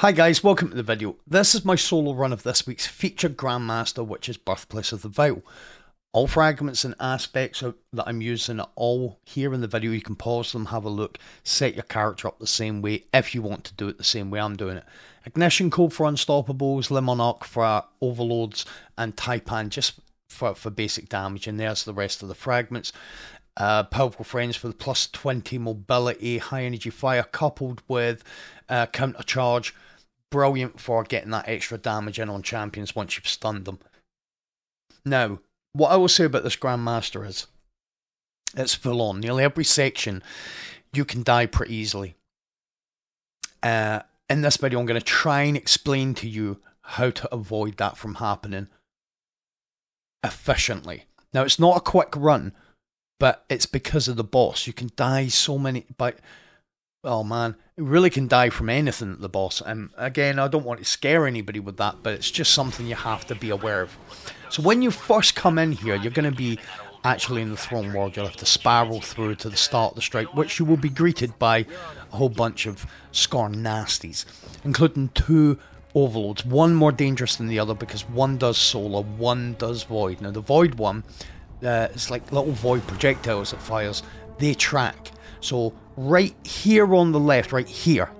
Hi guys, welcome to the video. This is my solo run of this week's featured Grandmaster, which is Birthplace of the Vile. All fragments and aspects that I'm using are all here in the video. You can pause them, have a look, set your character up the same way if you want to do it the same way I'm doing it. Ignition Code for Unstoppables, Lemon-Arc for Overloads, and Taipan just for basic damage, and there's the rest of the fragments. Powerful Friends for the plus 20 mobility, high energy fire coupled with counter charge. Brilliant for getting that extra damage in on champions once you've stunned them. Now, what I will say about this Grandmaster is it's full on. Nearly every section you can die pretty easily. In this video I'm going to try and explain to you how to avoid that from happening efficiently. Now, it's not a quick run, but it's because of the boss. You can die so many by... Oh man, it really can die from anything at the boss. And again, I don't want to scare anybody with that, but it's just something you have to be aware of. So when you first come in here, you're going to be actually in the throne world. You'll have to spiral through to the start of the strike, which you will be greeted by a whole bunch of Scorn nasties, including two Overloads. One more dangerous than the other because one does solar, one does void. Now the void one... it's like little void projectiles that fires. They track. So right here on the left, right here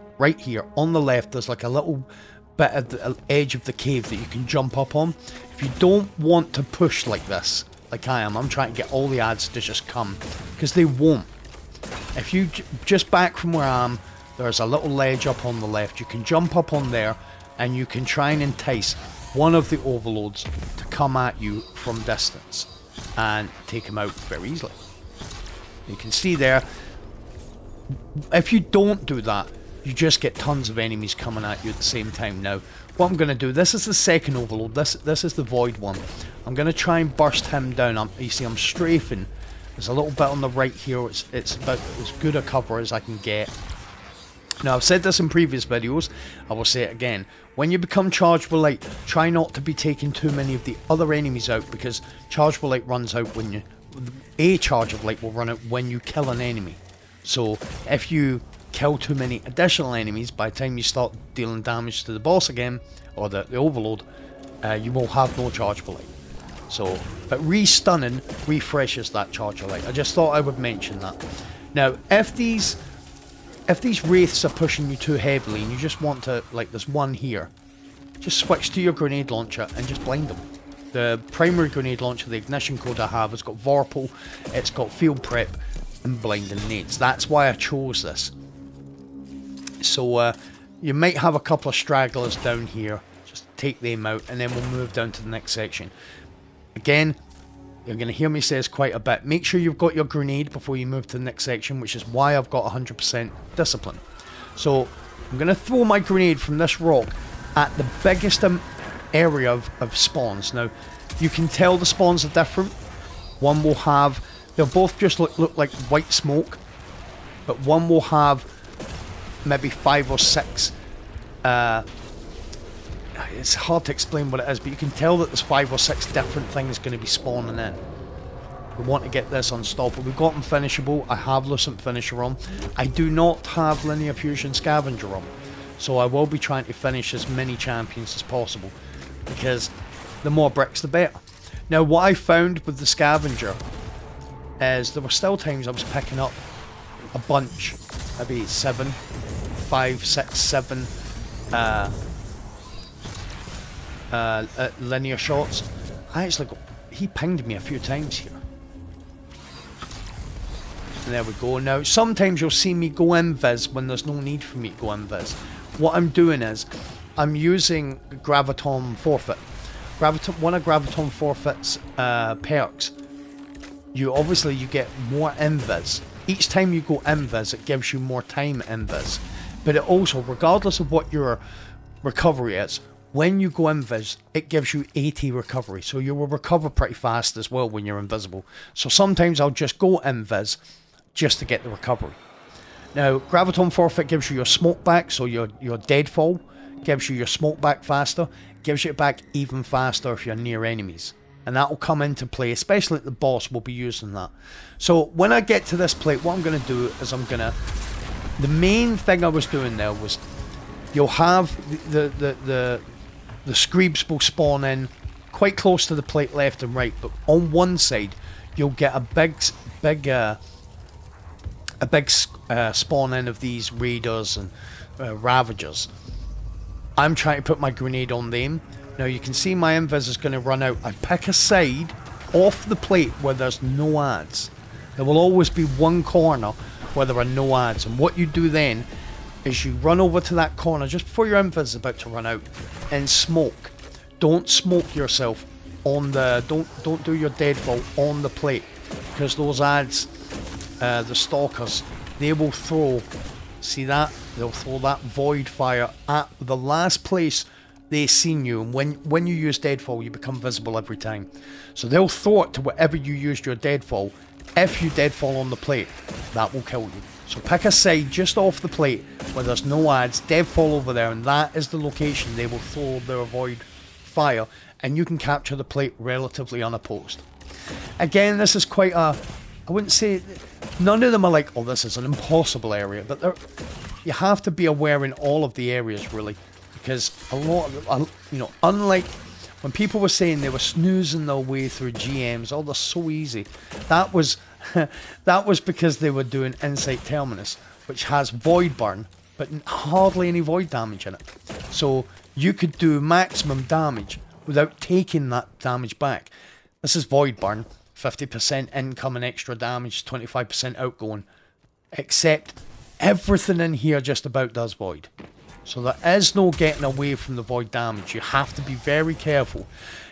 on the left, there's like a little bit of the edge of the cave that you can jump up on. If you don't want to push like this, like I am, I'm trying to get all the ads to just come, because they won't. If you just back from where I am, there's a little ledge up on the left. You can jump up on there and you can try and entice one of the Overloads to come at you from distance and take him out very easily. You can see there, if you don't do that, you just get tons of enemies coming at you at the same time. Now, what I'm going to do, this is the second Overload, this is the void one. I'm going to try and burst him down. You see I'm strafing. There's a little bit on the right here. It's about as good a cover as I can get. Now, I've said this in previous videos, I will say it again. When you become Chargeable Light, try not to be taking too many of the other enemies out, because Chargeable Light runs out when you... A charge of light will run out when you kill an enemy. So, if you kill too many additional enemies, by the time you start dealing damage to the boss again, or the Overload, you will have no Chargeable Light. So, but re-stunning refreshes that Chargeable Light. I just thought I would mention that. Now, if these Wraiths are pushing you too heavily and you just want to, like there's one here, just switch to your Grenade Launcher and just blind them. The primary Grenade Launcher, the Ignition Code I have, it's got Vorpal, it's got Field Prep, and blinding nades. That's why I chose this. So you might have a couple of stragglers down here, just take them out, and then we'll move down to the next section. Again, you're going to hear me say this quite a bit. Make sure you've got your grenade before you move to the next section, which is why I've got 100% discipline. So I'm going to throw my grenade from this rock at the biggest area of spawns. Now, you can tell the spawns are different. One will have... They'll both just look like white smoke, but one will have maybe 5 or 6... it's hard to explain what it is, but you can tell that there's 5 or 6 different things going to be spawning in. We want to get this unstoppable. We've got Unfinishable. I have Lucent Finisher on. I do not have Linear Fusion Scavenger on, so I will be trying to finish as many champions as possible, because the more bricks the better. Now, what I found with the Scavenger is there were still times I was picking up a bunch, maybe 7, 5, 6, 7 linear shots. I actually got... He pinged me a few times here. And there we go. Now, sometimes you'll see me go invis when there's no need for me to go invis. What I'm doing is, I'm using Graviton Forfeit. One of Graviton Forfeit's perks, you get more invis. Each time you go invis, it gives you more time invis. But it also, regardless of what your recovery is, when you go invis, it gives you 80 recovery, so you will recover pretty fast as well when you're invisible. So sometimes I'll just go invis just to get the recovery. Now, Graviton Forfeit gives you your smoke back, so your Deadfall gives you your smoke back faster, gives it back even faster if you're near enemies. And that will come into play, especially at the boss, we'll be using that. So when I get to this plate, what I'm going to do is the main thing I was doing there was You'll have the Screebs will spawn in quite close to the plate left and right, but on one side you'll get a big spawn in of these Raiders and Ravagers. I'm trying to put my grenade on them. Now you can see my invis is going to run out. I pick a side off the plate where there's no ads. There will always be one corner where there are no ads, and what you do then is you run over to that corner just before your invis is about to run out and smoke. Don't smoke yourself on the don't do your deadfall on the plate, because those ads, the Stalkers, they will throw, see that, they'll throw that void fire at the last place they seen you, and when you use deadfall you become visible every time. So they'll throw it to wherever you used your deadfall. If you deadfall on the plate, that will kill you. So pick a side just off the plate where there's no ads, deadfall over there, and that is the location they will throw their void fire, and you can capture the plate relatively unopposed. Again, this is quite a, I wouldn't say, none of them are like, oh, this is an impossible area, but you have to be aware in all of the areas, really, because a lot of, you know, unlike when people were saying they were snoozing their way through GMs, oh, they're so easy, that was that was because they were doing Insight Terminus, which has Void Burn, but hardly any void damage in it. So you could do maximum damage without taking that damage back. This is Void Burn, 50% incoming extra damage, 25% outgoing, except everything in here just about does void. So there is no getting away from the void damage. You have to be very careful.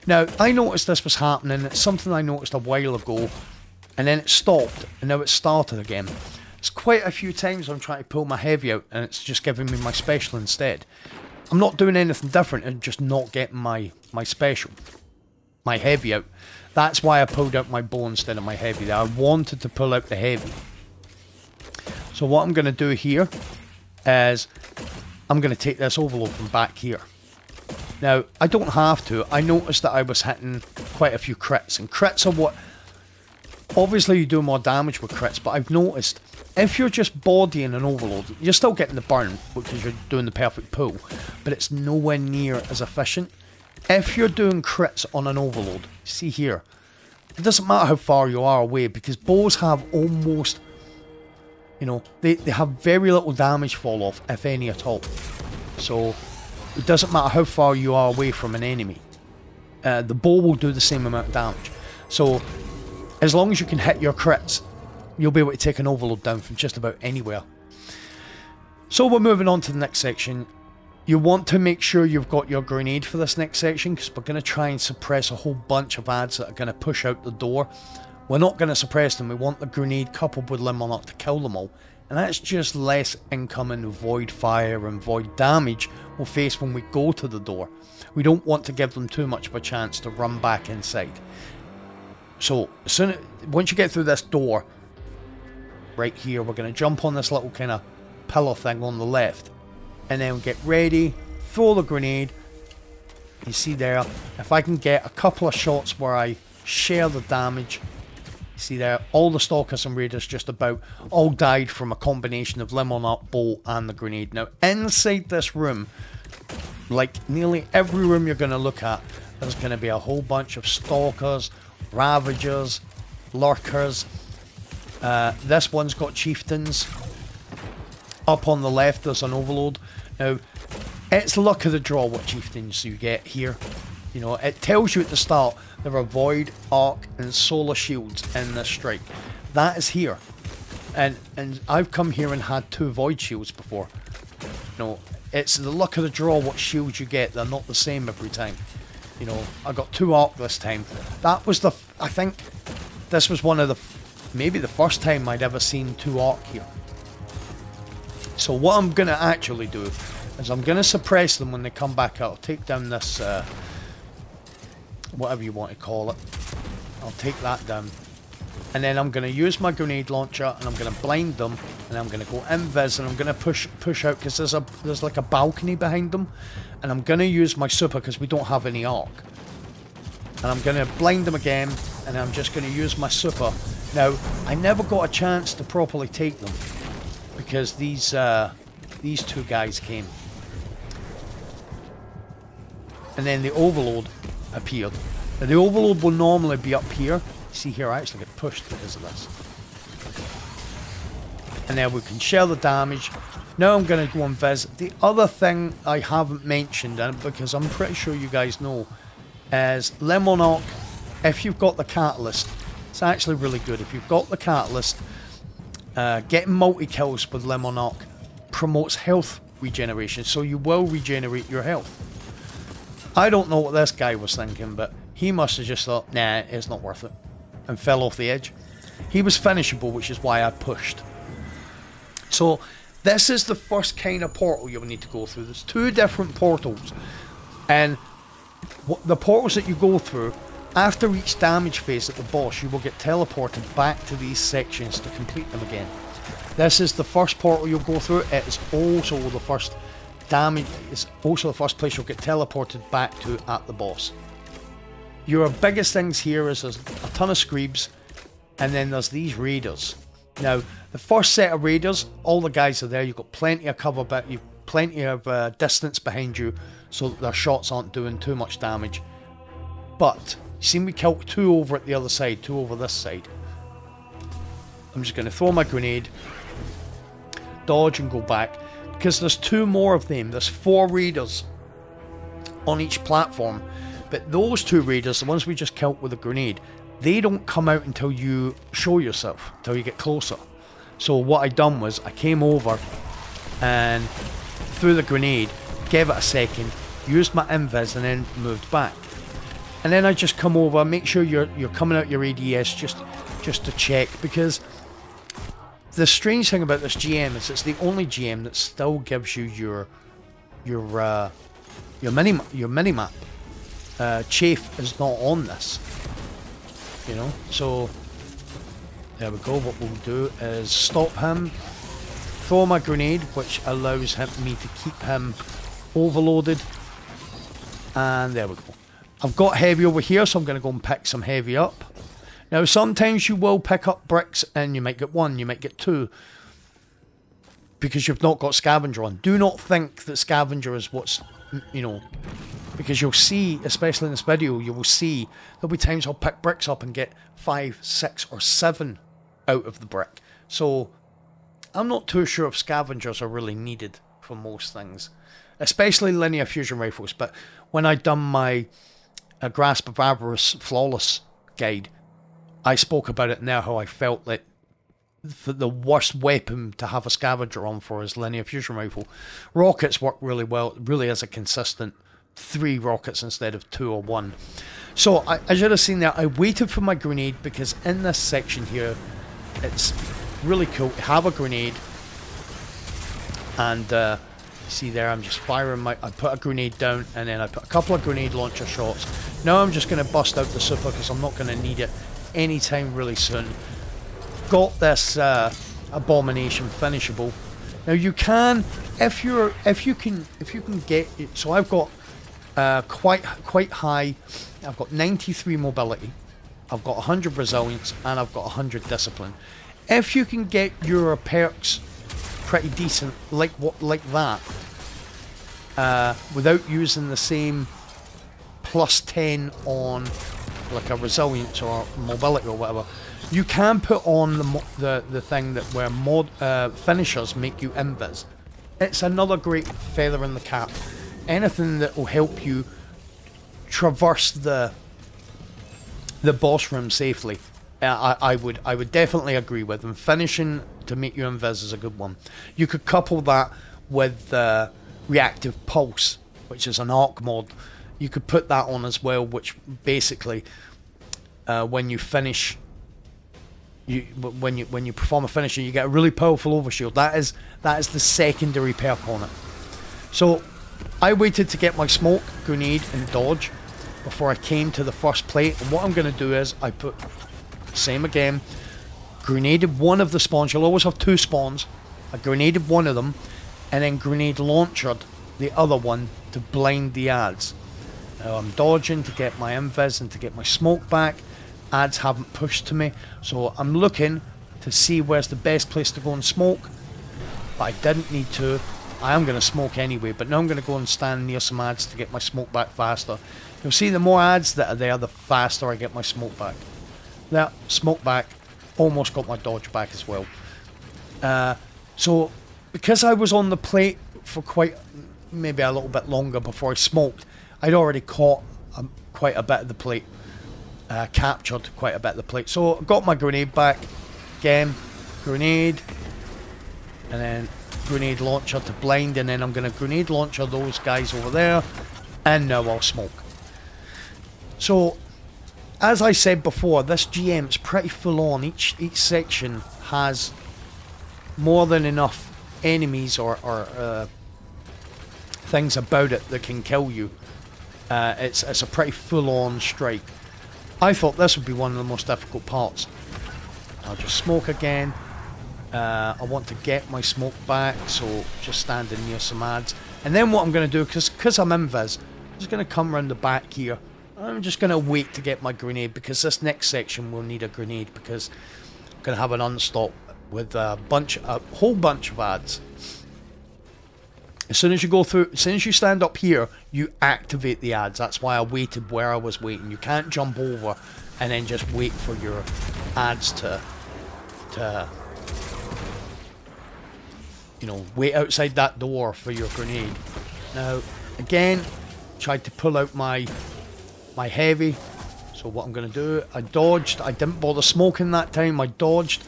Now, I noticed this was happening. It's something I noticed a while ago, and then it stopped, and now it started again. It's quite a few times I'm trying to pull my heavy out, and it's just giving me my special instead. I'm not doing anything different and just not getting my special, my heavy out. That's why I pulled out my bow instead of my heavy there. I wanted to pull out the heavy. So what I'm going to do here is I'm going to take this overload from back here. Now, I don't have to. I noticed that I was hitting quite a few crits. And crits are what... Obviously, you do more damage with crits, but I've noticed if you're just bodying an overload, you're still getting the burn because you're doing the perfect pull, but it's nowhere near as efficient. If you're doing crits on an overload, see here, it doesn't matter how far you are away, because bows have almost, you know, they have very little damage fall off, if any at all. So it doesn't matter how far you are away from an enemy. The bow will do the same amount of damage. So as long as you can hit your crits, you'll be able to take an overload down from just about anywhere. So we're moving on to the next section. You want to make sure you've got your grenade for this next section, because we're going to try and suppress a whole bunch of ads that are going to push out the door. We're not going to suppress them. We want the grenade coupled with Limonaut to kill them all. And that's just less incoming void fire and void damage we'll face when we go to the door. We don't want to give them too much of a chance to run back inside. So once you get through this door right here, we're going to jump on this little kind of pillar thing on the left, and then get ready, throw the grenade. You see there, if I can get a couple of shots where I share the damage, you see there, all the Stalkers and Raiders just about all died from a combination of Limonite, bolt and the grenade. Now inside this room, like nearly every room you're going to look at, there's going to be a whole bunch of Stalkers, Ravagers, Lurkers. This one's got Chieftains. Up on the left there's an overload. Now, it's luck of the draw what Chieftains you get here. You know, it tells you at the start there are Void, Arc and Solar Shields in this strike. That is here. And I've come here and had two Void Shields before. You know, it's the luck of the draw what shields you get. They're not the same every time. You know, I got two Arc this time. That was the, I think this was one of the, maybe the first time I'd ever seen two Arc here. So what I'm going to actually do is I'm going to suppress them when they come back out. I'll take down this, whatever you want to call it. I'll take that down. And then I'm going to use my grenade launcher and I'm going to blind them. And I'm going to go invis and I'm going to push out, because there's like a balcony behind them. And I'm going to use my super because we don't have any arc. And I'm going to blind them again. And I'm just going to use my super. Now, I never got a chance to properly take them because these two guys came. and then the Overload appeared. Now, the Overload will normally be up here. See here, I actually get pushed because of this. And then we can share the damage. Now I'm going to go and visit. The other thing I haven't mentioned, and because I'm pretty sure you guys know, is Limonaut. If you've got the Catalyst, it's actually really good. If you've got the Catalyst, getting multi-kills with Limonaut promotes health regeneration, so you will regenerate your health. I don't know what this guy was thinking, but he must have just thought, nah, it's not worth it, and fell off the edge. He was finishable, which is why I pushed. So this is the first kind of portal you'll need to go through. There's two different portals, and the portals that you go through, after each damage phase at the boss, you will get teleported back to these sections to complete them again. This is the first portal you'll go through. It is also the first damage. It's also the first place you'll get teleported back to at the boss. Your biggest things here is there's a ton of Screebs, and then there's these Raiders. Now, the first set of Raiders, all the guys are there. You've got plenty of cover, but you've plenty of distance behind you, so that their shots aren't doing too much damage. But you see, we killed two over at the other side, two over this side. I'm just going to throw my grenade, dodge, and go back, because there's two more of them. There's four Raiders on each platform, but those two Raiders, the ones we just killed with a grenade, they don't come out until you show yourself, until you get closer. So what I done was I came over and threw the grenade, gave it a second, used my invis, and then moved back. And then I just come over, make sure you're coming out your ADS just to check, because the strange thing about this GM is it's the only GM that still gives you your minimap. Chafe is not on this, you know. So there we go. What we'll do is stop him, throw my grenade, which allows me to keep him overloaded, and there we go. I've got heavy over here, so I'm going to go and pick some heavy up. Now, sometimes you will pick up bricks, and you might get one, you might get two, because you've not got Scavenger on. Do not think that Scavenger is what's, you know, because you'll see, especially in this video, you will see there'll be times I'll pick bricks up and get 5, 6, or 7 out of the brick. So I'm not too sure if Scavengers are really needed for most things, especially linear fusion rifles. But when I done my Grasp of Avarice Flawless guide, I spoke about it now, how I felt that the worst weapon to have a Scavenger on for is linear fusion rifle. Rockets work really well. It really is a consistent 3 rockets instead of 2 or 1. So as you'd have seen there, I waited for my grenade, because in this section here, it's really cool to have a grenade. And see there, I'm just firing my, I put a grenade down, and then I put a couple of grenade launcher shots. Now I'm just going to bust out the super, because I'm not going to need it anytime really soon. Got this Abomination finishable. Now you can, if you can get it. So I've got quite high. I've got 93 mobility, I've got 100 resilience, and I've got 100 discipline. If you can get your perks pretty decent, like that, without using the same plus 10 on like a resilience or mobility or whatever, you can put on the thing that where finishers make you invis. It's another great feather in the cap. Anything that will help you traverse the boss room safely, I would definitely agree with. And finishing to make you invis is a good one. You could couple that with Reactive Pulse, which is an arc mod. You could put that on as well, which basically when you finish, when you perform a finisher, you get a really powerful overshield. That is the secondary perk on it. So I waited to get my smoke, grenade, and dodge before I came to the first plate. And what I'm going to do is I put, same again, grenaded one of the spawns. You'll always have 2 spawns. I grenaded one of them, and then grenade launchered the other one to blind the adds. Now I'm dodging to get my invis and to get my smoke back. Adds haven't pushed to me, so I'm looking to see where's the best place to go and smoke. But I didn't need to. I am going to smoke anyway, but now I'm going to go and stand near some ads to get my smoke back faster. You'll see the more ads that are there, the faster I get my smoke back. That smoke back almost got my dodge back as well. So because I was on the plate for quite maybe a little bit longer before I smoked, I'd already caught quite a bit of the plate, captured quite a bit of the plate. So I got my grenade back again, grenade, and then grenade launcher to blind, and then I'm going to grenade launcher those guys over there, and now I'll smoke. So as I said before, this GM's pretty full on. Each section has more than enough enemies or things about it that can kill you. It's a pretty full on strike. I thought this would be one of the most difficult parts. I'll just smoke again. I want to get my smoke back, so just standing near some ads. And then what I'm going to do, because I'm invis, I'm just going to come around the back here. I'm just going to wait to get my grenade, because this next section will need a grenade, because I'm going to have an unstop with a whole bunch of ads. As soon as you go through, as soon as you stand up here, you activate the ads. That's why I waited where I was waiting. You can't jump over and then just wait for your ads to you know, wait outside that door for your grenade. Now, again, tried to pull out my heavy. So what I'm going to do, I dodged. I didn't bother smoking that time. I dodged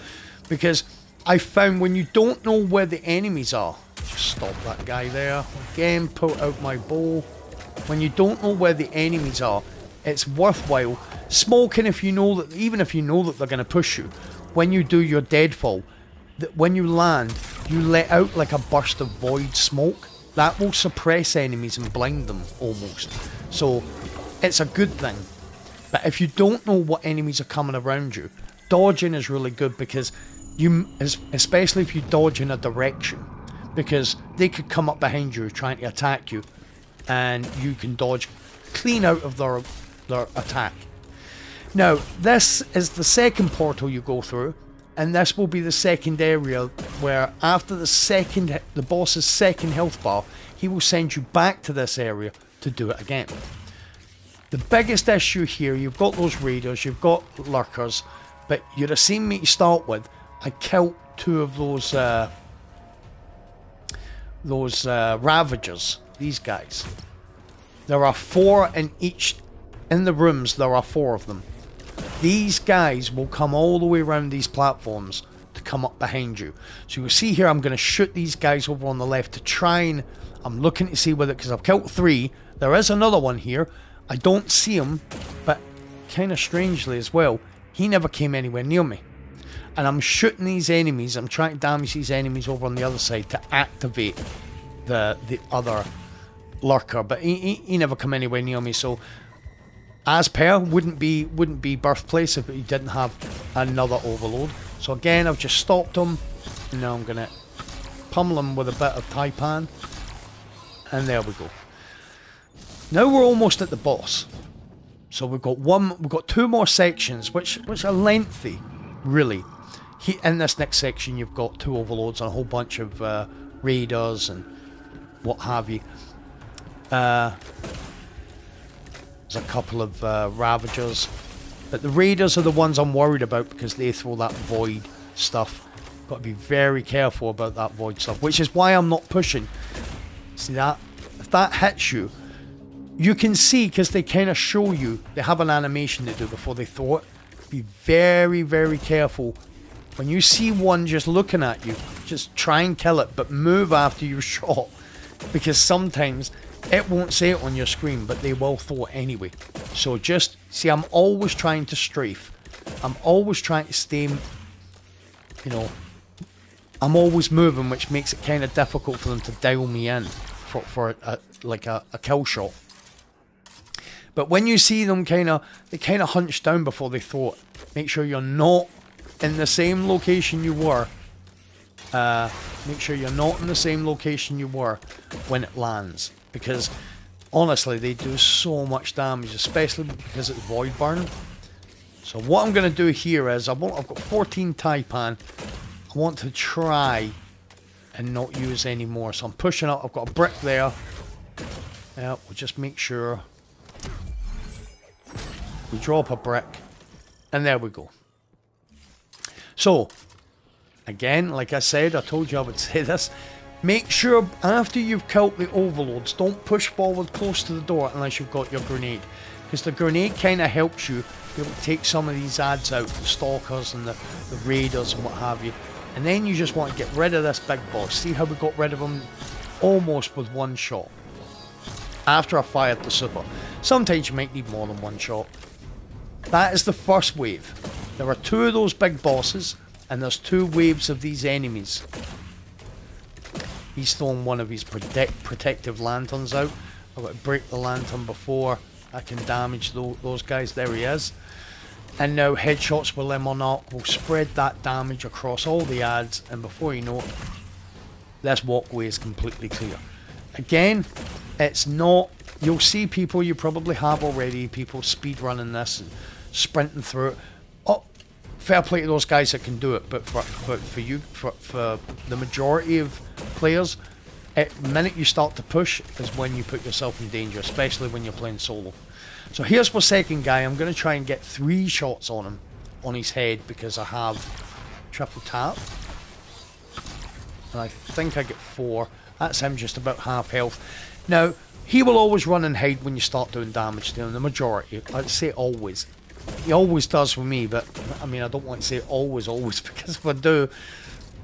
because I found when you don't know where the enemies are. Just stop that guy there. Again, pull out my bow. When you don't know where the enemies are, it's worthwhile smoking if you know that, even if you know that they're going to push you. When you do your deadfall, that when you land, you let out like a burst of void smoke. That will suppress enemies and blind them almost. So it's a good thing. But if you don't know what enemies are coming around you, dodging is really good, because you, especially if you dodge in a direction, because they could come up behind you trying to attack you, and you can dodge clean out of their attack. Now, this is the second portal you go through, and this will be the second area where after the boss's second health bar, he will send you back to this area to do it again. The biggest issue here, you've got those raiders, you've got lurkers, but you'd have seen me to start with. I killed two of those Ravagers, these guys. There are four in each, in the rooms there are four of them. These guys will come all the way around these platforms to come up behind you. So you'll see here I'm going to shoot these guys over on the left to try and, I'm looking to see whether, because I've killed three, there is another one here. I don't see him, but kind of strangely as well, he never came anywhere near me. And I'm shooting these enemies, I'm trying to damage these enemies over on the other side to activate the other lurker, but he never come anywhere near me. So as per, wouldn't be Birthplace if he didn't have another overload. So again, I've just stopped him, and now I'm gonna pummel him with a bit of Taipan, and there we go. Now we're almost at the boss. So we've got two more sections, which are lengthy, really. In this next section, you've got two overloads and a whole bunch of raiders and what have you. There's a couple of Ravagers. But the raiders are the ones I'm worried about, because they throw that void stuff. Got to be very careful about that void stuff, which is why I'm not pushing. See that? If that hits you, you can see, because they kind of show you. They have an animation they do before they throw it. Be very, very careful. When you see one just looking at you, just try and kill it, but move after you're shot, because sometimes it won't say it on your screen, but they will throw it anyway. So just, see, I'm always trying to strafe. I'm always trying to stay, you know, I'm always moving, which makes it kind of difficult for them to dial me in for like a kill shot. But when you see them they kind of hunch down before they throw it, make sure you're not in the same location you were. Make sure you're not in the same location you were when it lands, because honestly they do so much damage, especially because it's void burn. So what I'm going to do here is I've got 14 Taipan. I want to try and not use any more. So I'm pushing up. I've got a brick there. Yeah, we'll just make sure we drop a brick. And there we go. So, again, like I said, I told you I would say this. Make sure after you've killed the overloads, don't push forward close to the door unless you've got your grenade. Because the grenade kind of helps you be able to take some of these ads out, the stalkers and the raiders and what have you. And then you just want to get rid of this big boss. See how we got rid of him almost with one shot. After I fired the super. Sometimes you might need more than one shot. That is the first wave. There are two of those big bosses, and there's two waves of these enemies. He's throwing one of his protective lanterns out. I've got to break the lantern before I can damage those guys. There he is. And now headshots with Limonaut will spread that damage across all the ads, and before you know it, this walkway is completely clear. Again, it's not, you'll see people, you probably have already, people speedrunning this and sprinting through it. Oh, fair play to those guys that can do it, but for the majority of players, the minute you start to push is when you put yourself in danger, especially when you're playing solo. So here's my second guy. I'm going to try and get 3 shots on him, on his head, because I have triple tap. And I think I get 4. That's him just about half health. Now, he will always run and hide when you start doing damage to him, the majority. I'd say always. He always does for me, but I mean, I don't want to say always, because if I do,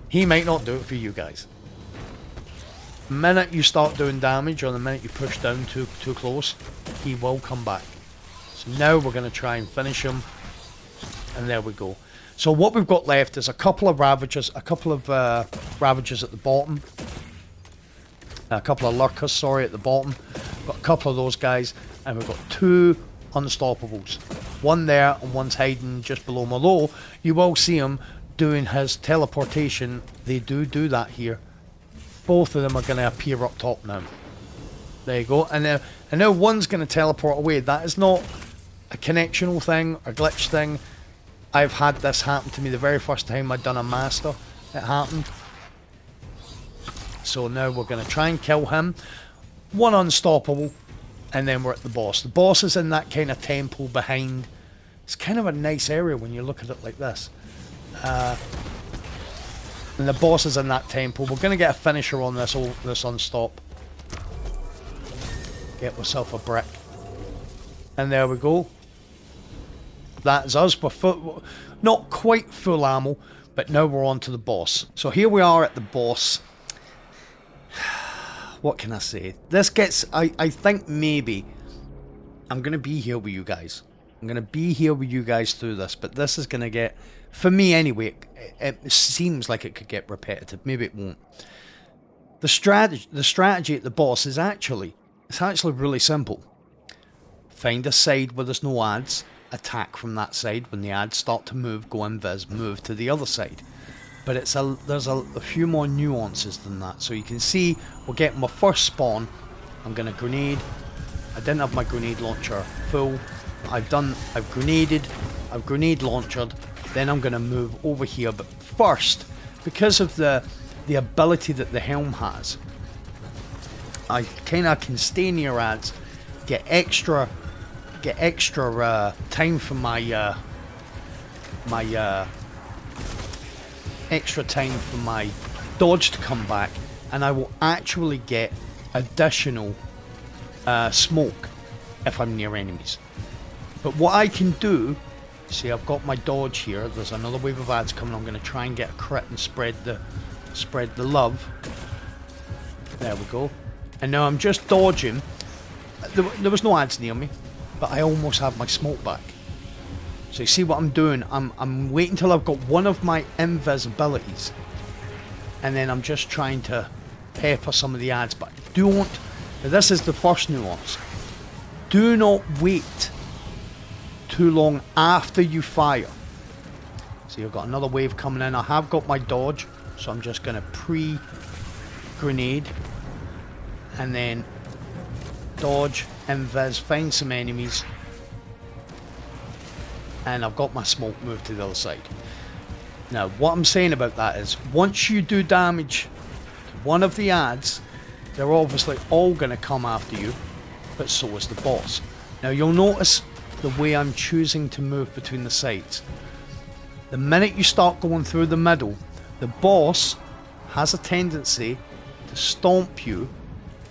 he might not do it for you guys. The minute you start doing damage, or the minute you push down too close, he will come back. So now we're going to try and finish him, and there we go. So what we've got left is a couple of Ravagers, a couple of Ravagers at the bottom, a couple of Lurkers, sorry, at the bottom. Got a couple of those guys, and we've got 2 Unstoppables. One there, and one's hiding just below my low. You will see him doing his teleportation. They do that here. Both of them are going to appear up top now. There you go. And now one's going to teleport away. That is not a connectional thing, a glitch thing. I've had this happen to me the very first time I'd done a master. It happened. So now we're going to try and kill him. One unstoppable. And then we're at the boss. The boss is in that kind of temple behind. It's kind of a nice area when you look at it like this. And the boss is in that temple. We're going to get a finisher on this unstop. Get myself a brick. And there we go. That's us. We're not quite full ammo, but now we're on to the boss. So here we are at the boss. What can I say? This gets... I think maybe I'm going to be here with you guys. I'm going to be here with you guys through this, but this is going to get... For me, anyway, it seems like it could get repetitive. Maybe it won't. The strategy at the boss is actually really simple. Find a side where there's no ads. Attack from that side. When the ads start to move, go invis. Move to the other side. But it's there's a few more nuances than that. So you can see we're getting my first spawn. I'm gonna grenade. I didn't have my grenade launcher full. I've grenaded. I've grenade launchered. Then I'm going to move over here, but first, because of the ability that the helm has, I kind of can stay near ads, get extra time for my dodge to come back, and I will actually get additional smoke if I'm near enemies. But what I can do. See, I've got my dodge here. There's another wave of ads coming. I'm going to try and get a crit and spread the love. There we go. And now I'm just dodging. There was no ads near me, but I almost have my smoke back. So you see what I'm doing? I'm waiting till I've got one of my invisibilities, and then I'm just trying to pepper some of the ads. But don't. This is the first nuance. Do not wait too long after you fire. So you've got another wave coming in. I have got my dodge, so I'm just going to pre-grenade and then dodge, invis, find some enemies, and I've got my smoke move to the other side. Now what I'm saying about that is once you do damage one of the ads, they're obviously all going to come after you, but so is the boss. Now you'll notice the way I'm choosing to move between the sides. The minute you start going through the middle, the boss has a tendency to stomp you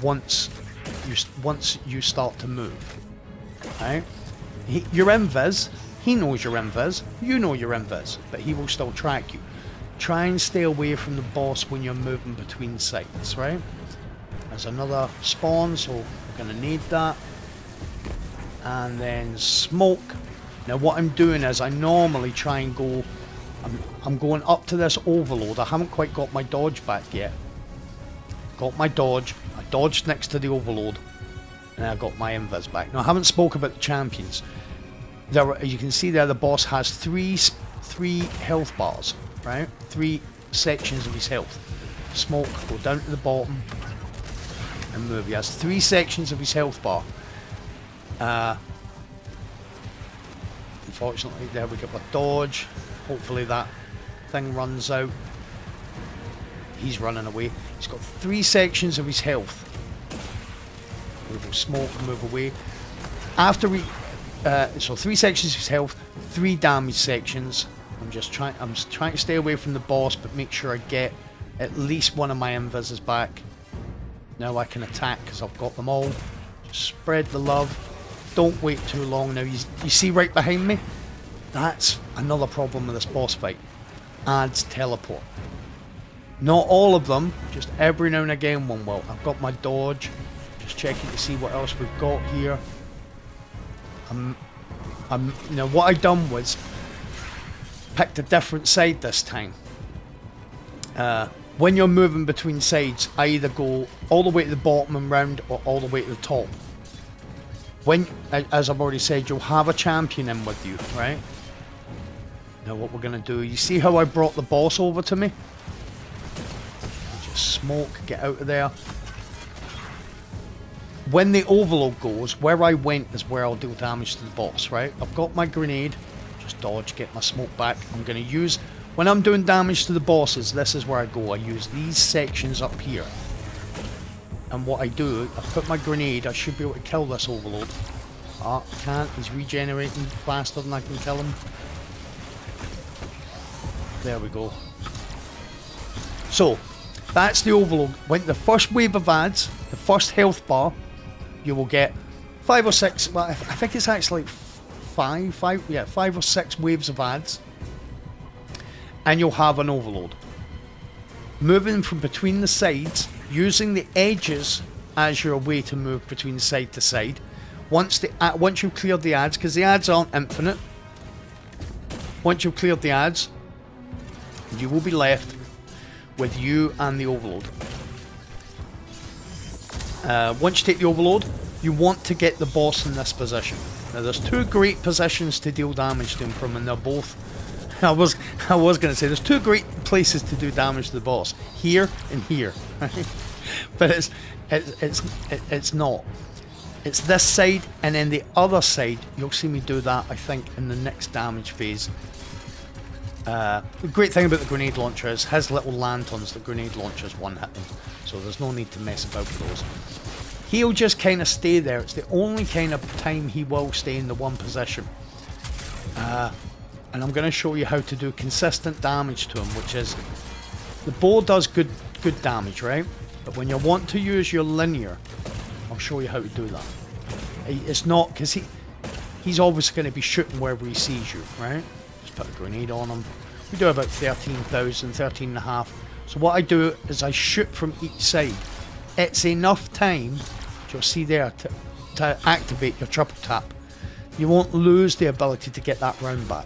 once you start to move. Right? You're invis, he knows you're invis, you know you're invis, but he will still track you. Try and stay away from the boss when you're moving between sites, right? There's another spawn, so we're going to need that. And then smoke. Now what I'm doing is I normally try and go... I'm going up to this overload. I haven't quite got my dodge back yet. Got my dodge. I dodged next to the overload. And I got my invis back. Now I haven't spoke about the champions. There, you can see there the boss has three health bars. Right? Three sections of his health. Smoke, go down to the bottom and move. He has three sections of his health bar. Unfortunately, there we got my dodge. Hopefully that thing runs out. He's running away. He's got three sections of his health. We will smoke and move away. After we... so three sections of his health, three damage sections. I'm trying to stay away from the boss, but make sure I get at least one of my invis back. Now I can attack because I've got them all. Just spread the love. Don't wait too long. Now you see right behind me? That's another problem with this boss fight. Adds teleport. Not all of them, just every now and again one will. I've got my dodge. Just checking to see what else we've got here. You know what I done was picked a different side this time. When you're moving between sides, I either go all the way to the bottom and round, or all the way to the top. When, as I've already said, you'll have a champion in with you, right? Now what we're gonna do, you see how I brought the boss over to me? Just smoke, get out of there. When the overload goes, where I went is where I'll deal damage to the boss, right? I've got my grenade. Just dodge, get my smoke back. I'm going to use, when I'm doing damage to the bosses, this is where I go. I use these sections up here. And what I do, I put my grenade, I should be able to kill this overload. Ah, I can't, he's regenerating faster than I can kill him. There we go. So, that's the overload. When the first wave of ads, the first health bar, you will get 5 or 6, well, I think it's actually five or six waves of ads, and you'll have an overload. Moving from between the sides, using the edges as your way to move between side to side. Once you've cleared the ads, because the ads aren't infinite. Once you've cleared the ads, you will be left with you and the overload. Once you take the overload, you want to get the boss in this position. Now there's two great positions to deal damage to him from, and they're both... I was going to say, there's two great places to do damage to the boss. Here and here. Right? But it's not. It's this side, and then the other side. You'll see me do that, I think, in the next damage phase. The great thing about the grenade launcher is his little lanterns, the grenade launcher's one hit them. So there's no need to mess about with those. He'll just kind of stay there. It's the only kind of time he will stay in the one position. And I'm going to show you how to do consistent damage to him, which is... The bow does good damage, right? But when you want to use your linear, I'll show you how to do that. It's not... Because he's obviously going to be shooting wherever he sees you, right? Just put a grenade on him. We do about 13,000, 13.5. So what I do is I shoot from each side. It's enough time... You'll see there to activate your triple tap. You won't lose the ability to get that round back.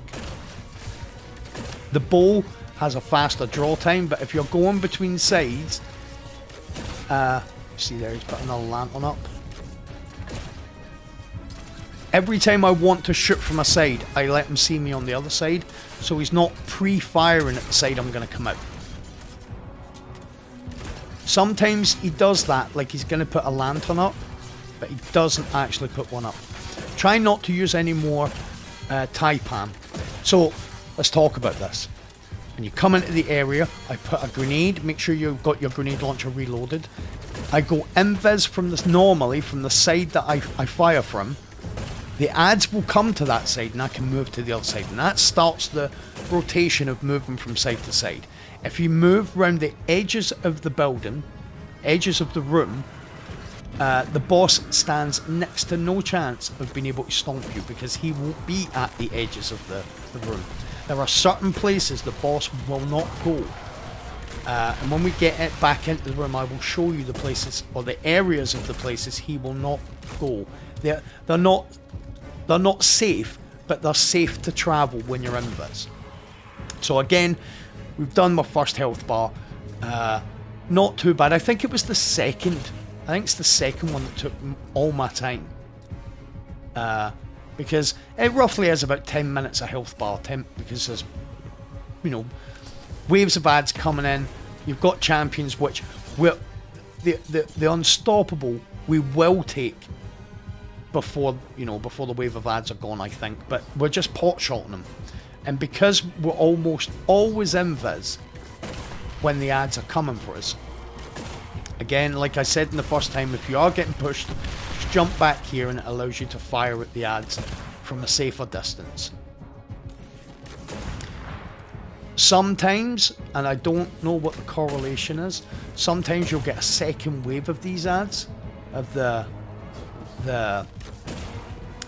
The bow has a faster draw time, but if you're going between sides, see there, he's put another lantern up. Every time I want to shoot from a side, I let him see me on the other side, so he's not pre-firing at the side I'm going to come out. Sometimes he does that, like he's going to put a lantern up, but he doesn't actually put one up. Try not to use any more Taipan. So, let's talk about this. When you come into the area, I put a grenade. Make sure you've got your grenade launcher reloaded. I go invis from this normally from the side that I fire from. The adds will come to that side and I can move to the other side. And that starts the rotation of moving from side to side. If you move around the edges of the building, edges of the room, the boss stands next to no chance of being able to stomp you because he won't be at the edges of the room. There are certain places the boss will not go. And when we get it back into the room, I will show you the places, or the areas of the places he will not go. They're not safe, but they're safe to travel when you're in this. So again, we've done my first health bar. Not too bad. I think it was the second. I think it's the second one that took all my time. Because it roughly has about 10 minutes of health bar temp, because there's, you know, waves of ads coming in. You've got champions, which we're, the unstoppable we will take before, you know, before the wave of ads are gone, I think. But we're just pot shotting them, and because we're almost always invis when the ads are coming for us. Again, like I said in the first time, if you are getting pushed, just jump back here, and it allows you to fire at the ads from a safer distance. Sometimes, and I don't know what the correlation is, sometimes you'll get a second wave of these ads, of the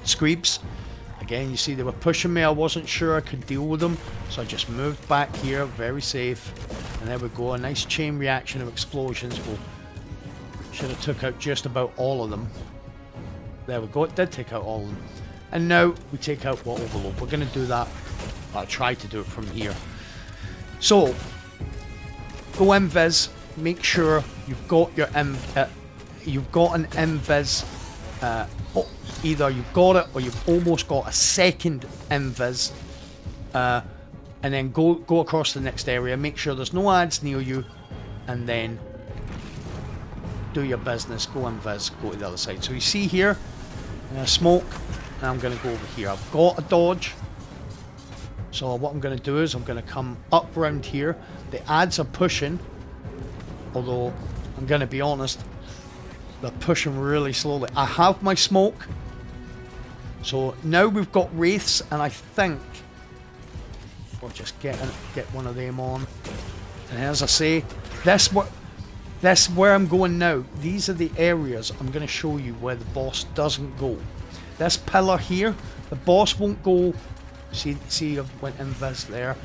Screebs. Again, you see they were pushing me. I wasn't sure I could deal with them, so I just moved back here, very safe. And there we go, a nice chain reaction of explosions. Well, should have took out just about all of them. There we go, it did take out all of them. And now we take out what overload. We're going to do that. I'll try to do it from here. So, go invis. Make sure you've got your you've got an invis. Either you've got it or you've almost got a second invis, and then go across the next area. Make sure there's no ads near you, and then do your business. Go invis, go to the other side. So you see here, smoke, and I'm going to go over here. I've got a dodge, so what I'm going to do is I'm going to come up round here. The ads are pushing, although I'm going to be honest, they're pushing really slowly. I have my smoke. So now we've got Wraiths, and I think we'll just get one of them on. And as I say, that's where I'm going now. These are the areas I'm going to show you where the boss doesn't go. This pillar here, the boss won't go. See, I went invis there.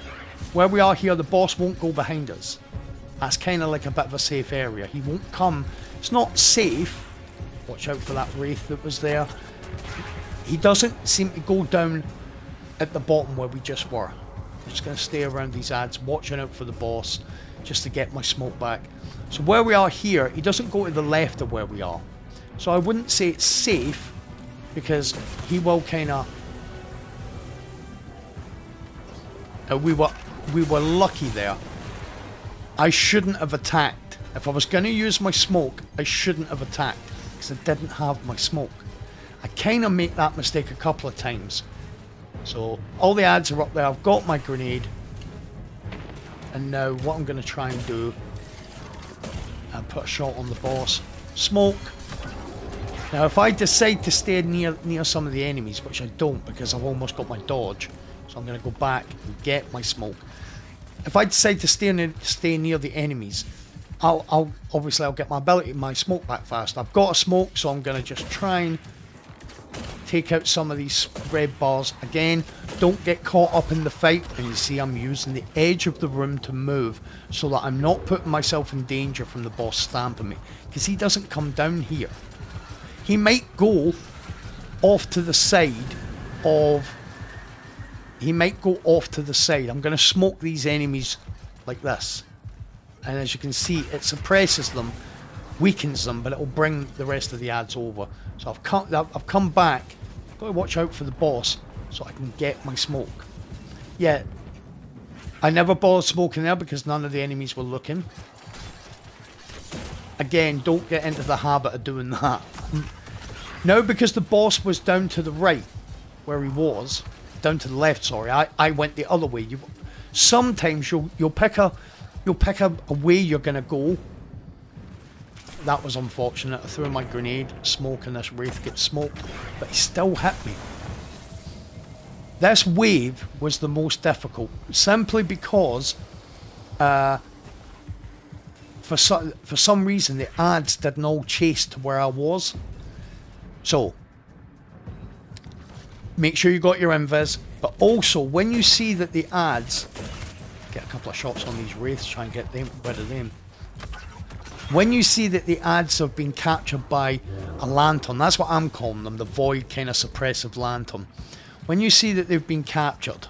Where we are here, the boss won't go behind us. That's kind of like a bit of a safe area. He won't come. It's not safe. Watch out for that Wraith that was there. He doesn't seem to go down at the bottom where we just were. I'm just going to stay around these ads, watching out for the boss, just to get my smoke back. So where we are here, he doesn't go to the left of where we are. So I wouldn't say it's safe, because he will kind of... We were lucky there. I shouldn't have attacked. If I was going to use my smoke, I shouldn't have attacked, because I didn't have my smoke. I kind of make that mistake a couple of times. So all the ads are up there. I've got my grenade. And now what I'm going to try and do, I'll put a shot on the boss. Smoke. Now if I decide to stay near some of the enemies, which I don't because I've almost got my dodge, so I'm going to go back and get my smoke. If I decide to stay near the enemies, I'll obviously I'll get my smoke back fast. I've got a smoke, so I'm going to just try and take out some of these red bars. Again, don't get caught up in the fight. And you see I'm using the edge of the room to move, so that I'm not putting myself in danger from the boss stamping me, because he doesn't come down here. He might go off to the side of... He might go off to the side. I'm going to smoke these enemies like this. And as you can see, it suppresses them, weakens them, but it will bring the rest of the ads over. So I've come back. I've got to watch out for the boss so I can get my smoke. Yeah, I never bothered smoking there because none of the enemies were looking. Again, don't get into the habit of doing that. Now, because the boss was down to the right, where he was... down to the left, sorry, I went the other way. Sometimes you'll pick a way you're gonna go. That was unfortunate. I threw my grenade smoke and this wraith gets smoked, but he still hit me. This wave was the most difficult, simply because for some reason the ads didn't all chase to where I was. So make sure you got your invis, but also when you see that the ads get a couple of shots on these wraiths, try and get them rid of them. When you see that the ads have been captured by a lantern, that's what I'm calling them, the void kind of suppressive lantern. When you see that they've been captured,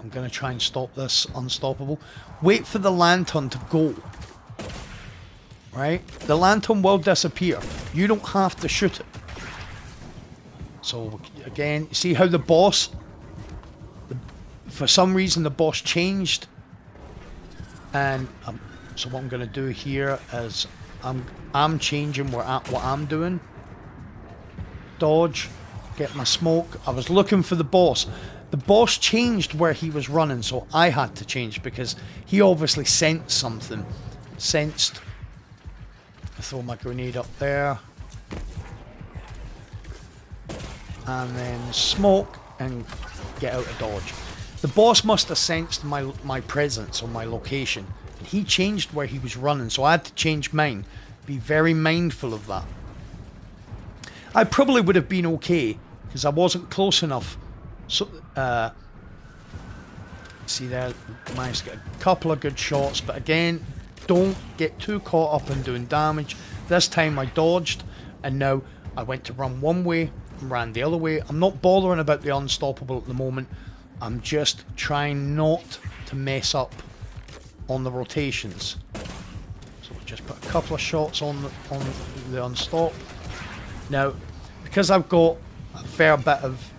I'm going to try and stop this unstoppable. Wait for the lantern to go. Right? The lantern will disappear. You don't have to shoot it. So again, see how the boss, for some reason the boss changed. And so what I'm going to do here is I'm changing what I'm doing. Dodge. Get my smoke. I was looking for the boss. The boss changed where he was running, so I had to change because he obviously sensed something. Sensed. I throw my grenade up there. And then smoke and get out of dodge. The boss must have sensed my presence or my location. He changed where he was running, so I had to change mine. Be very mindful of that. I probably would have been okay because I wasn't close enough. So, see there, managed to get a couple of good shots, but again, don't get too caught up in doing damage. This time I dodged, and now I went to run one way and ran the other way. I'm not bothering about the unstoppable at the moment. I'm just trying not to mess up on the rotations. So we'll just put a couple of shots on the unstop. Now, because I've got a fair bit of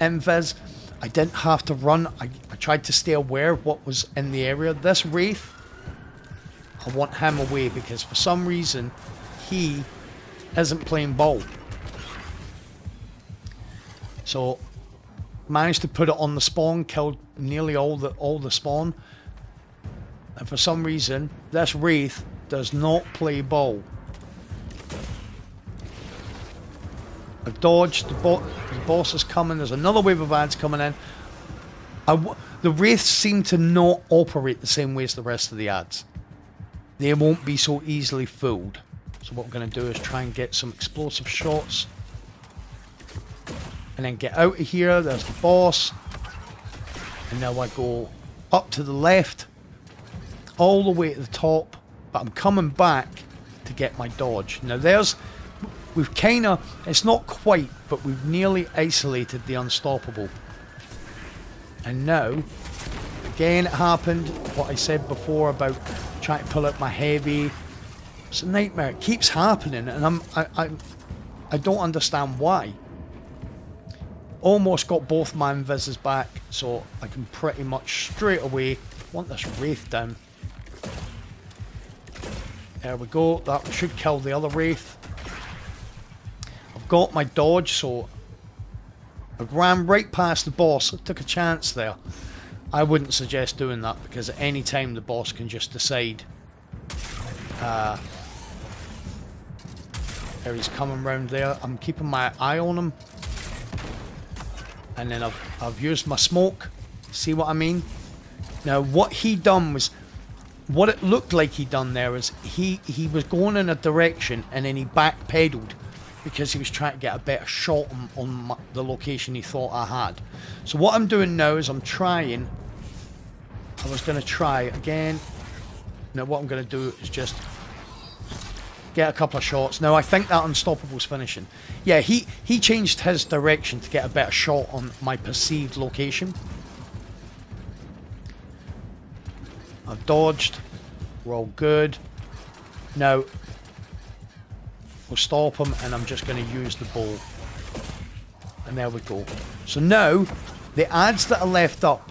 invis, I didn't have to run. I tried to stay aware of what was in the area. This wraith, I want him away because for some reason he isn't playing ball. So managed to put it on the spawn, killed nearly all the spawn, and for some reason this wraith does not play ball. I've dodged, the boss is coming, there's another wave of ads coming in. The wraiths seem to not operate the same way as the rest of the ads. They won't be so easily fooled. So what we're going to do is try and get some explosive shots. And then get out of here, there's the boss. And now I go up to the left, all the way to the top. But I'm coming back to get my dodge. Now there's... We've kind of, it's not quite, but we've nearly isolated the unstoppable. And now, again it happened, what I said before about trying to pull out my heavy. It's a nightmare, it keeps happening and I don't understand why. Almost got both my invises back, so I can pretty much straight away, want this wraith down. There we go, that should kill the other wraith. Got my dodge, so I ran right past the boss. I took a chance there. I wouldn't suggest doing that because at any time the boss can just decide. There he's coming round there. I'm keeping my eye on him, and then I've used my smoke. See what I mean? Now what he done was, what it looked like he done there is he was going in a direction and then he backpedaled. Because he was trying to get a better shot on the location he thought I had. So what I'm doing now is I'm trying. I was going to try again. Now what I'm going to do is just get a couple of shots. Now I think that Unstoppable's finishing. Yeah, he changed his direction to get a better shot on my perceived location. I've dodged. We're all good. Now... We'll stop him and I'm just going to use the ball. And there we go. So now, the ads that are left up,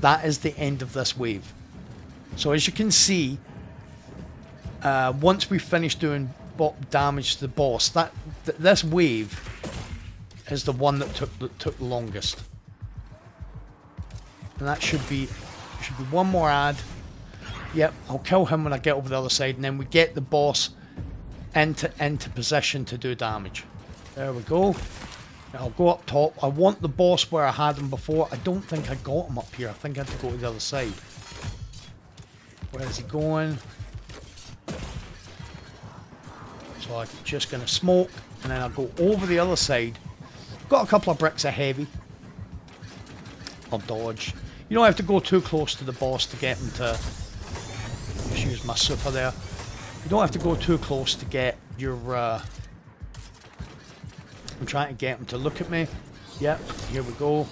that is the end of this wave. So as you can see, once we finish doing damage to the boss, that this wave is the one that took longest. And that should be one more ad. Yep, I'll kill him when I get over the other side, and then we get the boss into position to do damage. There we go. Now I'll go up top. I want the boss where I had him before. I don't think I got him up here. I think I had to go to the other side. Where is he going? So I'm just going to smoke, and then I'll go over the other side. Got a couple of bricks of heavy. I'll dodge. You don't have to go too close to the boss to get him to... Just use my super there. You don't have to go too close to get your... I'm trying to get him to look at me. Yep, here we go.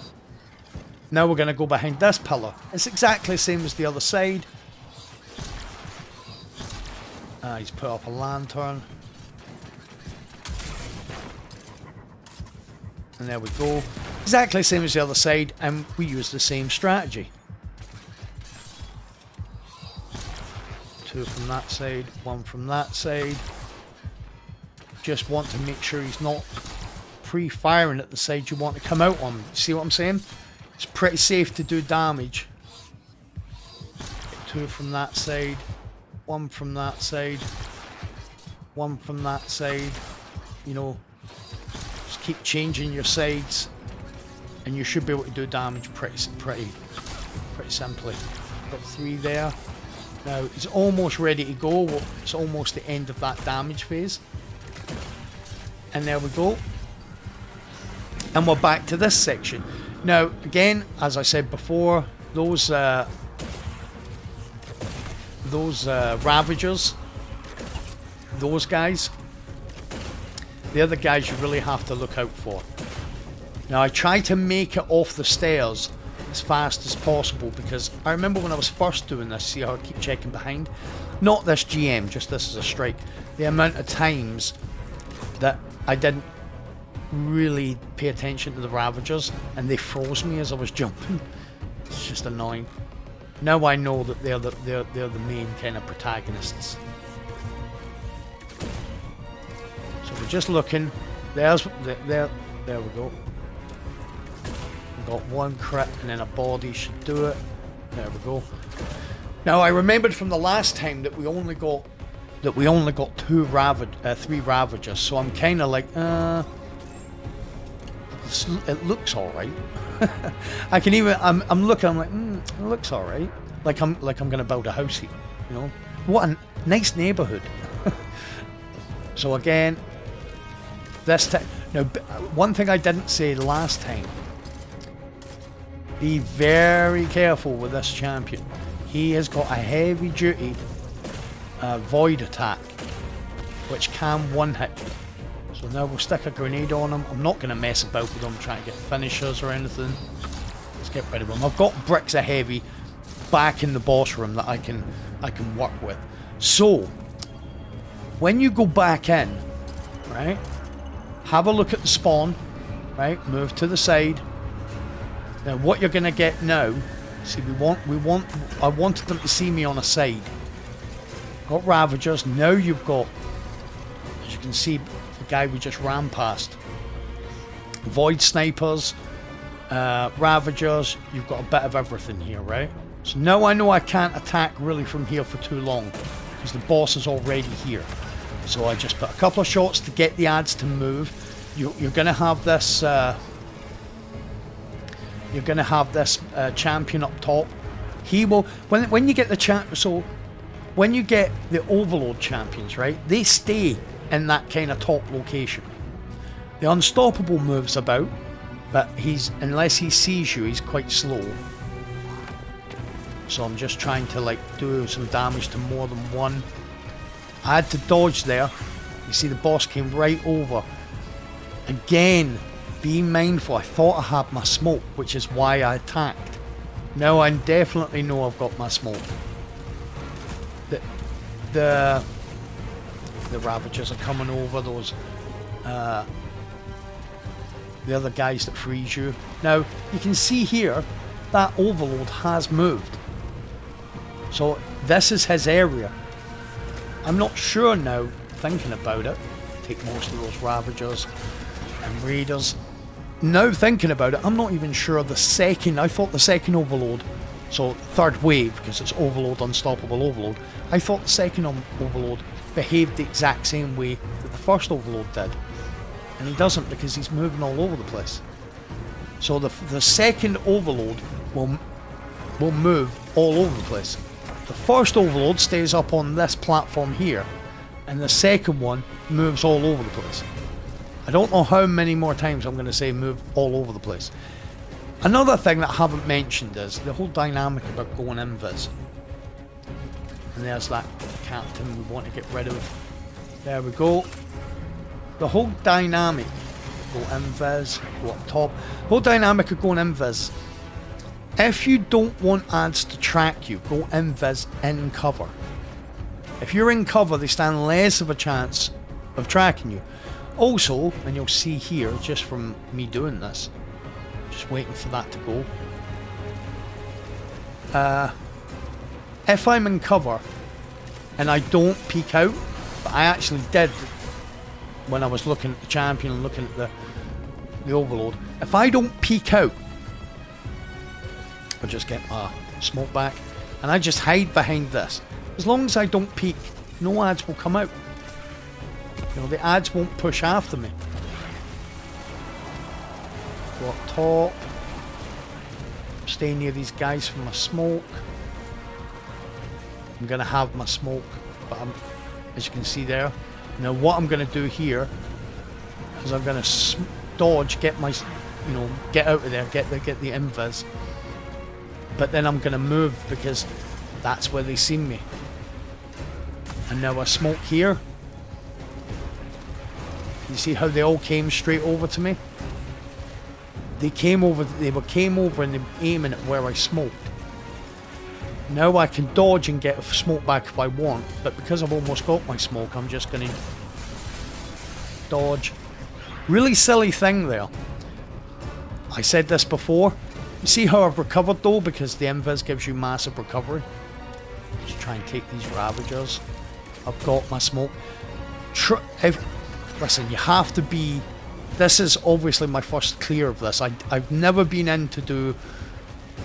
Now we're going to go behind this pillar. It's exactly the same as the other side. He's put up a lantern. And there we go. Exactly the same as the other side, and we use the same strategy. Two from that side, one from that side. Just want to make sure he's not pre-firing at the side you want to come out on. See what I'm saying? It's pretty safe to do damage. Two from that side, one from that side, one from that side. You know, just keep changing your sides, and you should be able to do damage pretty simply. Got three there. Now it's almost ready to go. It's almost the end of that damage phase. And there we go. And we're back to this section. Now, again, as I said before, those Ravagers, those guys, they're the guys you really have to look out for. Now, I try to make it off the stairs as fast as possible, because I remember when I was first doing this, see how I keep checking behind? Not this GM, just this is a strike. The amount of times that I didn't really pay attention to the Ravagers, and they froze me as I was jumping. It's just annoying. Now I know that they're the main kind of protagonists. So we're just looking. There we go. Got one crit and then a body should do it. There we go. Now I remembered from the last time that we only got three Ravagers, so I'm kind of like, it looks all right. I can even I'm looking. I'm like, it looks all right. Like I'm gonna build a house here. You know, what a nice neighborhood. So again, this time. Now, one thing I didn't say last time. Be very careful with this champion. He has got a heavy duty void attack, which can one hit. So now we'll stick a grenade on him. I'm not going to mess about with him trying to get finishers or anything. Let's get rid of him. I've got bricks of heavy back in the boss room that I can work with. So when you go back in, right, have a look at the spawn, right, move to the side. Now what you're gonna get now, see I wanted them to see me on a side. Got Ravagers, now you've got, as you can see, the guy we just ran past. Void Snipers, Ravagers, you've got a bit of everything here, right? So now I know I can't attack really from here for too long, because the boss is already here. So I just put a couple of shots to get the ads to move. You're gonna have this champion up top. He will when you get the when you get the Overload champions, right, they stay in that kind of top location. The Unstoppable moves about, but unless he sees you, he's quite slow. So I'm just trying to like do some damage to more than one. I had to dodge there. You see the boss came right over. Again, be mindful, I thought I had my smoke, which is why I attacked. Now I definitely know I've got my smoke. The Ravagers are coming over, those the other guys that freeze you. Now you can see here that Overload has moved, so this is his area. I'm not sure now, thinking about it, take most of those Ravagers and Raiders. Now thinking about it, I'm not even sure the second, I thought the second Overload, so third wave, because it's Overload, Unstoppable, Overload, I thought the second Overload behaved the exact same way that the first Overload did. And he doesn't, because he's moving all over the place. So the second Overload will move all over the place. The first Overload stays up on this platform here, and the second one moves all over the place. I don't know how many more times I'm going to say move all over the place. Another thing that I haven't mentioned is the whole dynamic about going invis. And there's that captain we want to get rid of. There we go. The whole dynamic, go invis, go up top. The whole dynamic of going invis. If you don't want ads to track you, go invis in cover. If you're in cover, they stand less of a chance of tracking you. Also, and you'll see here, just from me doing this, just waiting for that to go. If I'm in cover and I don't peek out, but I actually did when I was looking at the champion and looking at the Overload. If I don't peek out, I'll just get my smoke back and I just hide behind this. As long as I don't peek, no ads will come out. You know, the ads won't push after me. Go up top. Stay near these guys for my smoke. I'm going to have my smoke, but I'm, as you can see there. Now what I'm going to do here is I'm going to dodge, get my, you know, get out of there, get the invis. But then I'm going to move because that's where they see me. And now I smoke here. You see how they all came straight over to me? They came over, and they were aiming at where I smoked. Now I can dodge and get a smoke back if I want, but because I've almost got my smoke, I'm just going to dodge. Really silly thing there. I said this before. You see how I've recovered though, because the invis gives you massive recovery. Just try and take these Ravagers. I've got my smoke. Listen, you have to be... This is obviously my first clear of this. I've never been in to do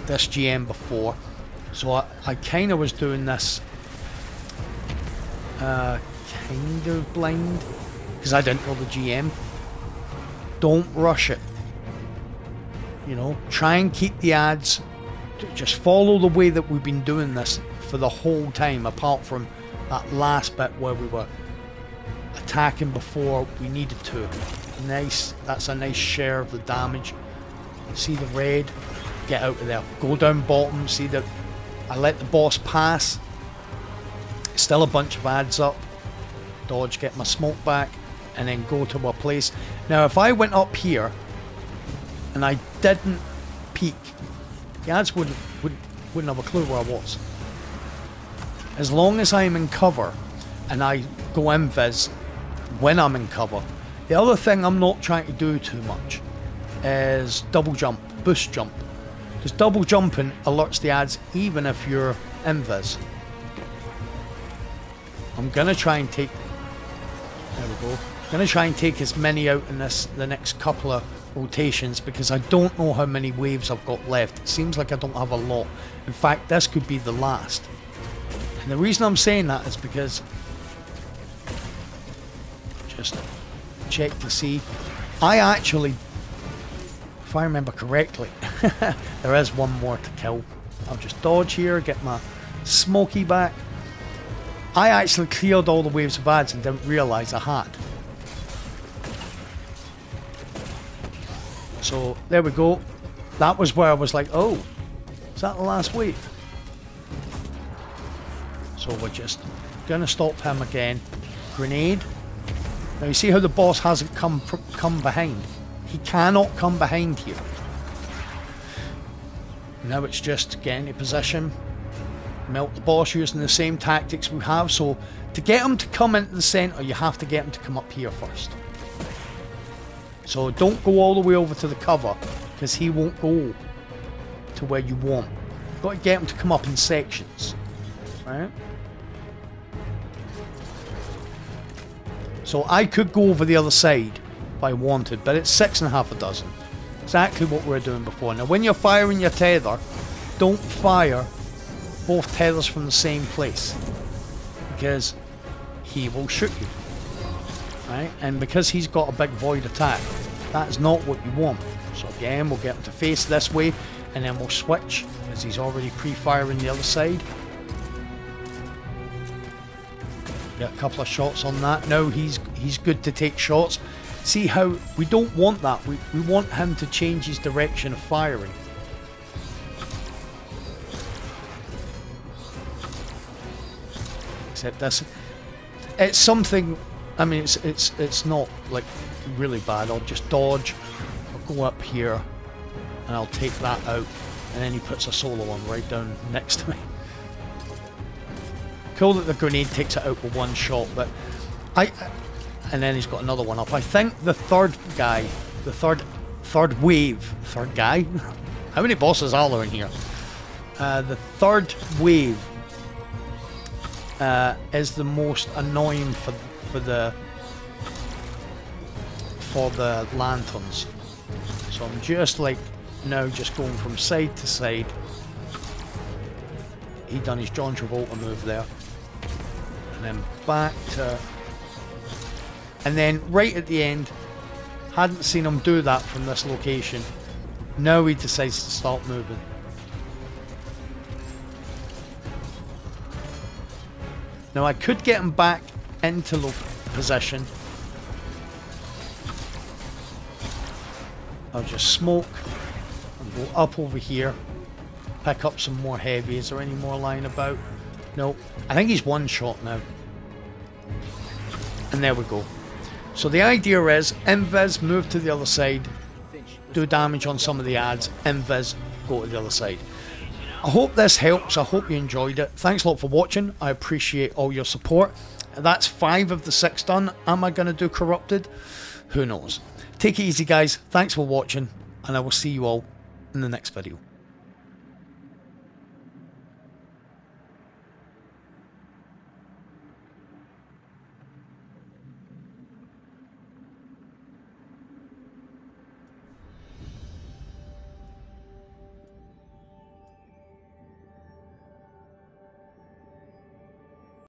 this GM before. So I kind of was doing this... kind of blind. Because I didn't know the GM. Don't rush it. You know, try and keep the ads. Just follow the way that we've been doing this for the whole time. Apart from that last bit where we were... attacking before we needed to. Nice, that's a nice share of the damage. See the raid, get out of there. Go down bottom, see that I let the boss pass. Still a bunch of ads up. Dodge, get my smoke back, and then go to my place. Now if I went up here and I didn't peek, the ads wouldn't have a clue where I was. As long as I'm in cover and I go invis when I'm in cover. The other thing I'm not trying to do too much is double jump, boost jump. Because double jumping alerts the ads even if you're invis. I'm going to try and take... There we go. I'm going to try and take as many out in the next couple of rotations because I don't know how many waves I've got left. It seems like I don't have a lot. In fact, this could be the last. And the reason I'm saying that is because... Just check to see. I actually, if I remember correctly, there is one more to kill. I'll just dodge here, get my smoky back. I actually cleared all the waves of ads and didn't realise I had. So there we go. That was where I was like, oh, is that the last wave? So we're just gonna stop him again. Grenade. Now you see how the boss hasn't come behind. He cannot come behind here. Now it's just get into position, melt the boss using the same tactics we have. So to get him to come into the centre, you have to get him to come up here first. So don't go all the way over to the cover, because he won't go to where you want. You've got to get him to come up in sections. Right? So I could go over the other side if I wanted, but it's 6.5 a dozen. Exactly what we were doing before. Now when you're firing your tether, don't fire both tethers from the same place, because he will shoot you. Right? And because he's got a big void attack, that's not what you want. So again, we'll get him to face this way, and then we'll switch, as he's already pre-firing the other side. Get a couple of shots on that. Now he's good to take shots. See how we don't want that. We want him to change his direction of firing. Except this, it's something. I mean, it's not like really bad. I'll just dodge. I'll go up here, and I'll take that out. And then he puts a solo on right down next to me. Cool that the grenade takes it out with one shot, but and then he's got another one up. I think the third guy, the third wave, third guy? How many bosses are there in here? The third wave is the most annoying for the lanterns. So I'm just like now just going from side to side. He done his John Travolta move there. And then back to... And then right at the end, hadn't seen him do that from this location. Now he decides to start moving. Now I could get him back into low position. I'll just smoke and go up over here. Pick up some more heavy. Is there any more lying about? Nope. I think he's one shot now. And there we go. So the idea is, invis, move to the other side, do damage on some of the adds, invis, go to the other side. I hope this helps, I hope you enjoyed it. Thanks a lot for watching, I appreciate all your support. That's 5 of the 6 done. Am I going to do Corrupted? Who knows. Take it easy guys, thanks for watching, and I will see you all in the next video.